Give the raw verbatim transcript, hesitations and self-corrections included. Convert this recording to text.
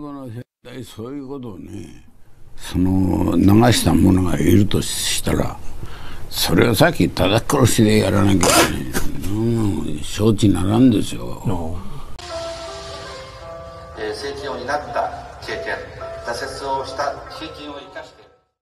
後の世代、そういうことをね、その流した者がいるとしたら、それをさっき叩き殺しでやらなきゃいけない、承知ならんでしょう。正規を担った経験、挫折をした経験を生かして